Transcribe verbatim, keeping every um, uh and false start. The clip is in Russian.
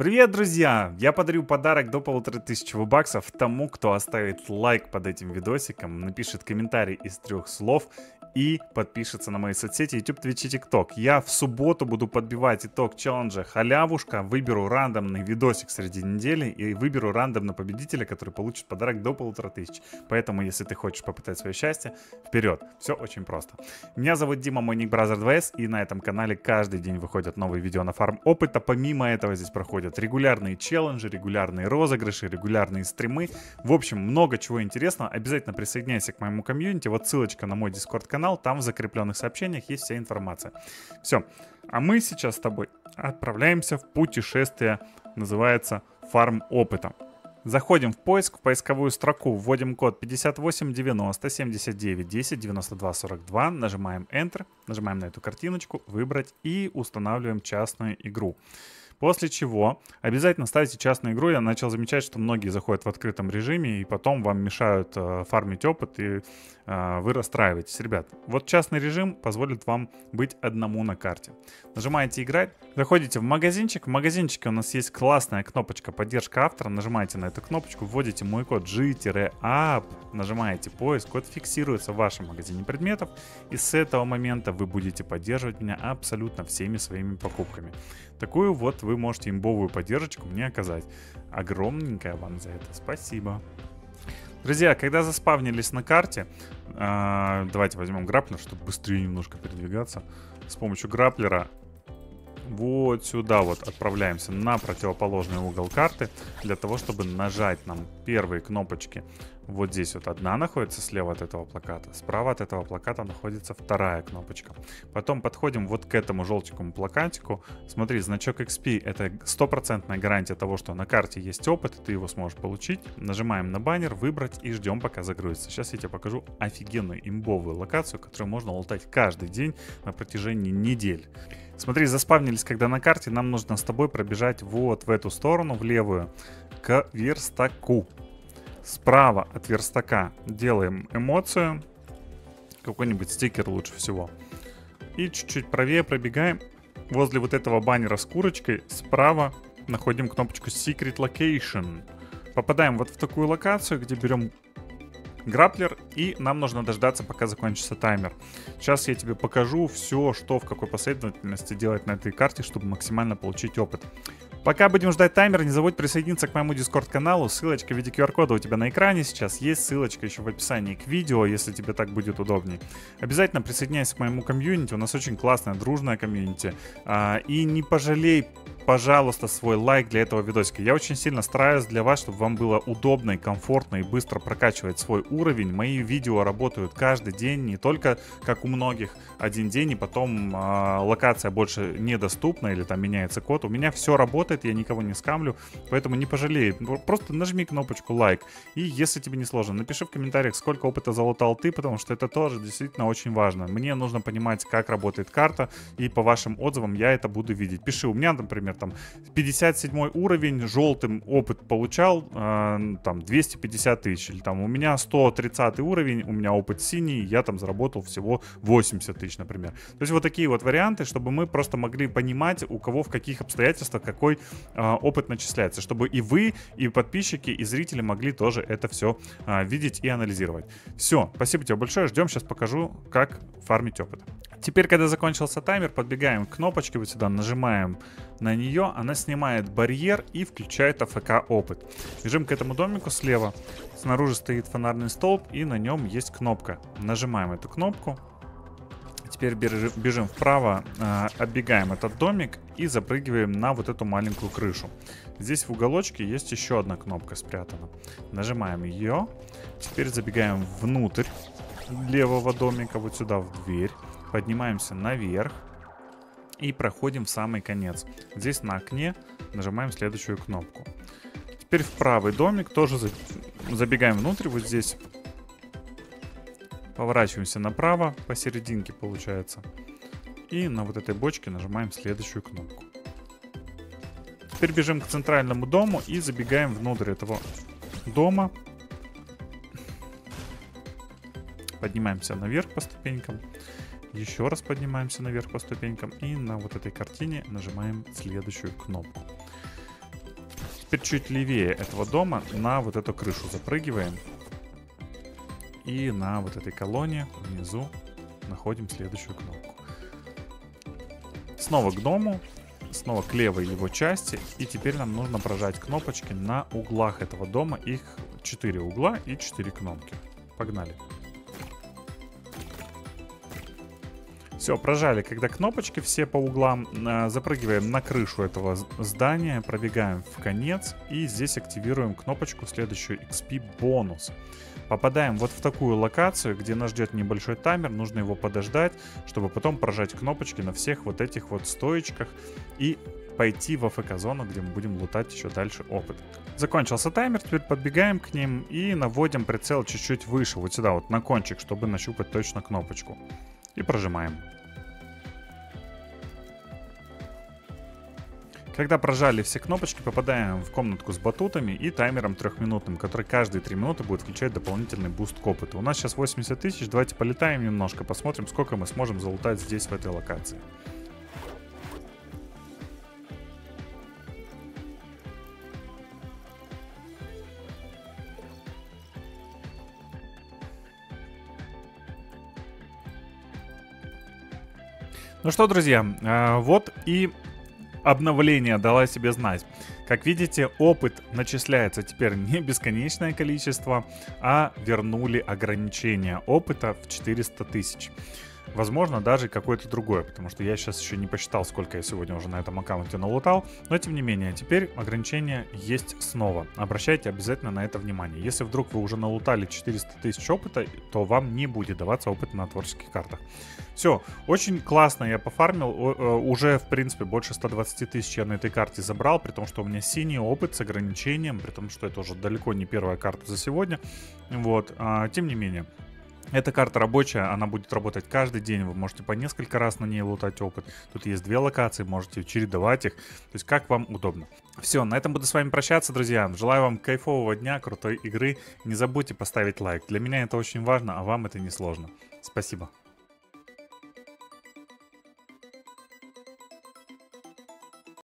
Привет, друзья! Я подарю подарок до полутора тысяч баксов тому, кто оставит лайк под этим видосиком, напишет комментарий из трех слов и подпишется на мои соцсети YouTube, Twitch и TikTok. Я в субботу буду подбивать итог челленджа «Халявушка», выберу рандомный видосик среди недели и выберу рандомно победителя, который получит подарок до полутора тысяч. Поэтому, если ты хочешь попытать свое счастье, вперед! Все очень просто. Меня зовут Дима, мой ник Бразер два эс, и на этом канале каждый день выходят новые видео на фарм опыта. Помимо этого, здесь проходят регулярные челленджи, регулярные розыгрыши, регулярные стримы. В общем, много чего интересного. Обязательно присоединяйся к моему комьюнити. Вот ссылочка на мой Discord канал. Там в закрепленных сообщениях есть вся информация. Все, а мы сейчас с тобой отправляемся в путешествие, называется «Фарм опыта». Заходим в поиск, в поисковую строку вводим код пятьдесят восемь девяносто семьдесят девять десять девяносто два сорок два, нажимаем Enter, нажимаем на эту картиночку, выбрать и устанавливаем частную игру. После чего обязательно ставите частную игру. Я начал замечать, что многие заходят в открытом режиме, и потом вам мешают э, фармить опыт, и э, вы расстраиваетесь. Ребят, вот частный режим позволит вам быть одному на карте. Нажимаете «Играть», заходите в магазинчик. В магазинчике у нас есть классная кнопочка «Поддержка автора». Нажимаете на эту кнопочку, вводите мой код джи ап, нажимаете «Поиск», код фиксируется в вашем магазине предметов, и с этого момента вы будете поддерживать меня абсолютно всеми своими покупками. Такую вот вы вы можете имбовую поддержку мне оказать. Огромненькое вам за это спасибо. Друзья, когда заспавнились на карте, э, давайте возьмем грапплер, чтобы быстрее немножко передвигаться. С помощью грапплера вот сюда вот отправляемся на противоположный угол карты, для того, чтобы нажать нам первые кнопочки. Вот здесь вот одна находится слева от этого плаката, справа от этого плаката находится вторая кнопочка. Потом подходим вот к этому желтенькому плакатику. Смотри, значок икс пи — это стопроцентная гарантия того, что на карте есть опыт, и ты его сможешь получить. Нажимаем на баннер, выбрать и ждем, пока загрузится. Сейчас я тебе покажу офигенную имбовую локацию, которую можно лутать каждый день на протяжении недель. Смотри, заспавнились когда на карте, нам нужно с тобой пробежать вот в эту сторону, в левую, к верстаку. Справа от верстака делаем эмоцию, какой-нибудь стикер лучше всего. И чуть-чуть правее пробегаем, возле вот этого баннера с курочкой справа находим кнопочку Secret Location. Попадаем вот в такую локацию, где берем грапплер, и нам нужно дождаться, пока закончится таймер. Сейчас я тебе покажу все, что в какой последовательности делать на этой карте, чтобы максимально получить опыт. Пока будем ждать таймер, не забудь присоединиться к моему Discord-каналу. Ссылочка в виде ку ар кода у тебя на экране сейчас. Есть ссылочка еще в описании к видео, если тебе так будет удобнее. Обязательно присоединяйся к моему комьюнити. У нас очень классная, дружная комьюнити. И не пожалей, пожалуйста, свой лайк для этого видосика. Я очень сильно стараюсь для вас, чтобы вам было удобно и комфортно и быстро прокачивать свой уровень. Мои видео работают каждый день, не только, как у многих, один день, и потом локация больше недоступна или там меняется код. У меня все работает. Я никого не скамлю, поэтому не пожалею. Просто нажми кнопочку лайк. И если тебе не сложно, напиши в комментариях, сколько опыта залутал ты, потому что это тоже действительно очень важно. Мне нужно понимать, как работает карта, и по вашим отзывам я это буду видеть. Пиши, у меня, например, там пятьдесят седьмой уровень, желтым опыт получал, э, там двести пятьдесят тысяч, или там у меня сто тридцатый уровень, у меня опыт синий, я там заработал всего восемьдесят тысяч, например. То есть вот такие вот варианты, чтобы мы просто могли понимать, у кого в каких обстоятельствах какой опыт начисляется, чтобы и вы, и подписчики, и зрители могли тоже это все а, видеть и анализировать. Все, спасибо тебе большое, ждем, сейчас покажу, как фармить опыт. Теперь, когда закончился таймер, подбегаем к кнопочке вот сюда, нажимаем на нее, она снимает барьер и включает АФК опыт. Бежим к этому домику слева, снаружи стоит фонарный столб и на нем есть кнопка. Нажимаем эту кнопку. Теперь бежим вправо, оббегаем этот домик и запрыгиваем на вот эту маленькую крышу. Здесь в уголочке есть еще одна кнопка спрятана. Нажимаем ее. Теперь забегаем внутрь левого домика, вот сюда в дверь. Поднимаемся наверх и проходим в самый конец. Здесь на окне нажимаем следующую кнопку. Теперь в правый домик тоже забегаем внутрь, вот здесь. Поворачиваемся направо, посерединке получается. И на вот этой бочке нажимаем следующую кнопку. Теперь бежим к центральному дому и забегаем внутрь этого дома. Поднимаемся наверх по ступенькам. Еще раз поднимаемся наверх по ступенькам. И на вот этой картине нажимаем следующую кнопку. Теперь чуть левее этого дома на вот эту крышу запрыгиваем. И на вот этой колонне внизу находим следующую кнопку. Снова к дому, снова к левой его части. И теперь нам нужно прожать кнопочки на углах этого дома. Их четыре угла и четыре кнопки. Погнали. Все, прожали, когда кнопочки все по углам, запрыгиваем на крышу этого здания, пробегаем в конец и здесь активируем кнопочку следующую икс пи бонус. Попадаем вот в такую локацию, где нас ждет небольшой таймер, нужно его подождать, чтобы потом прожать кнопочки на всех вот этих вот стоечках и пойти в АФК-зону, где мы будем лутать еще дальше опыт. Закончился таймер, теперь подбегаем к ним и наводим прицел чуть-чуть выше, вот сюда вот на кончик, чтобы нащупать точно кнопочку. И прожимаем. Когда прожали все кнопочки, попадаем в комнатку с батутами и таймером трехминутным, который каждые три минуты будет включать дополнительный буст к опыту. У нас сейчас восемьдесят тысяч, давайте полетаем немножко, посмотрим, сколько мы сможем залутать здесь, в этой локации. Ну что, друзья, вот и обновление дало себе знать. Как видите, опыт начисляется теперь не бесконечное количество, а вернули ограничение опыта в четыреста тысяч. Возможно, даже какое-то другое, потому что я сейчас еще не посчитал, сколько я сегодня уже на этом аккаунте налутал. Но, тем не менее, теперь ограничение есть снова. Обращайте обязательно на это внимание. Если вдруг вы уже налутали четыреста тысяч опыта, то вам не будет даваться опыт на творческих картах. Все, очень классно я пофармил. Уже, в принципе, больше ста двадцати тысяч я на этой карте забрал, при том, что у меня синий опыт с ограничением, при том, что это уже далеко не первая карта за сегодня. Вот, тем не менее. Эта карта рабочая, она будет работать каждый день, вы можете по несколько раз на ней лутать опыт. Тут есть две локации, можете чередовать их, то есть как вам удобно. Все, на этом буду с вами прощаться, друзья. Желаю вам кайфового дня, крутой игры. Не забудьте поставить лайк, для меня это очень важно, а вам это не сложно. Спасибо.